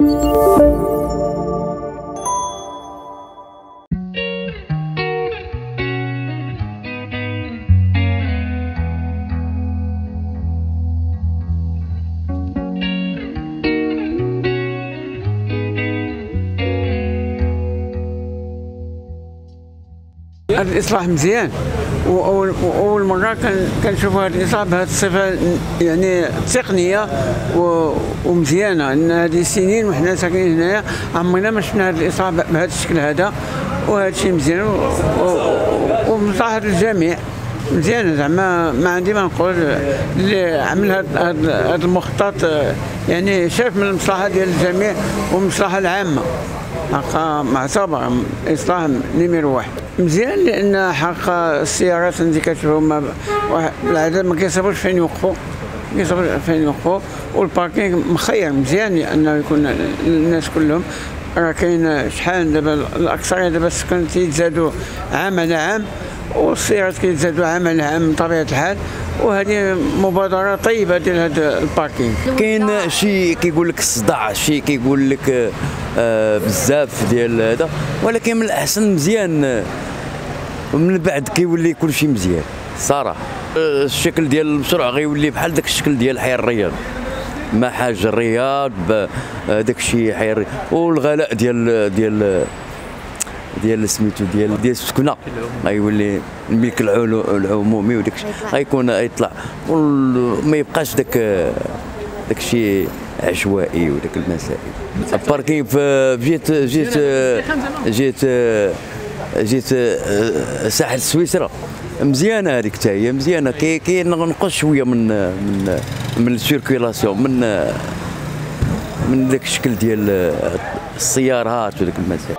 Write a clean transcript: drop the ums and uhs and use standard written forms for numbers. هذا الإصلاح مزيان، وأول مرة كنشوف هذا الإصلاح بهذه الصفة يعني تقنية ومزيانة، لأن هذه سنين وحنا ساكنين هنايا عمرنا ما شفنا هذا الإصلاح بهذا الشكل هذا، وهذا الشيء مزيان ومصلحة للجميع مزيانة، زعما ما عندي ما نقول. اللي عمل هذا المخطط يعني شاف من المصلحة ديال الجميع والمصلحة العامة، حقا معتبر إصلاح نمر واحد. مزيان لان حق السيارات اللي كتشوفهم العدد ما كيصبوش فين يوقفوا، والباركينغ مخير مزيان لانه يكون الناس كلهم. راه كاين شحال دابا الاكثريه دابا السكن تيتزادوا عام على عام، والسيارات كيتزادوا عام على عام من طبيعه الحال، وهذه مبادره طيبه ديال هذا الباركينغ. كاين شي كيقول لك الصداع، شي كيقول لك بزاف ديال هذا، ولكن من الاحسن مزيان من بعد كيولي كلشي مزيان صراحه. الشكل ديال المشروع غيولي بحال داك الشكل ديال حي الرياض، ما حاج الرياض داك الشيء حي الرياض، والغلاء ديال ديال ديال سميتو ديال السكنه غيولي الملك العمومي، وداك الشيء غيكون يطلع وما يبقاش داك الشيء عشوائي وداك المسائل. الباركينغ جيت ساحل سويسرا مزيانه، هذيك حتى هي مزيانه، كينقص شويه من السيركيلاسيون، من داك الشكل ديال السيارات وداك المسائل.